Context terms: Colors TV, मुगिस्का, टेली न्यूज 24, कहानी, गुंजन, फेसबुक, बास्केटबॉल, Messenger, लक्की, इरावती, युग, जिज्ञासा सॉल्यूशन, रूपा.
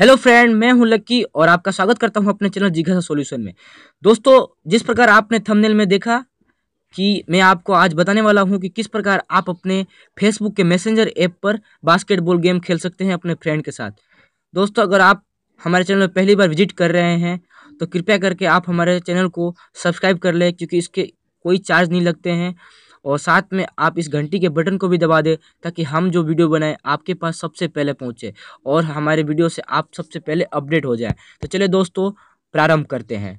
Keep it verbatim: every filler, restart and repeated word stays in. Hello friend, मैं हूं लक्की और आपका स्वागत करता हूं अपने चैनल जिज्ञासा सॉल्यूशन में। दोस्तों, जिस प्रकार आपने थंबनेल में देखा कि मैं आपको आज बताने वाला हूं कि किस प्रकार आप अपने फेसबुक के मैसेंजर ऐप पर बास्केटबॉल गेम खेल सकते हैं अपने फ्रेंड के साथ। दोस्तों, अगर आप हमारे चैनल में पहली बार विजिट कर रहे हैं तो कृपया करके आप हमारे चैनल को सब्सक्राइब कर लें, क्योंकि इसके कोई चार्ज नहीं लगते हैं। और साथ में आप इस घंटी के बटन को भी दबा दें ताकि हम जो वीडियो बनाएं आपके पास सबसे पहले पहुंचे और हमारे वीडियो से आप सबसे पहले अपडेट हो जाएं। तो चलिए दोस्तों, प्रारंभ करते हैं।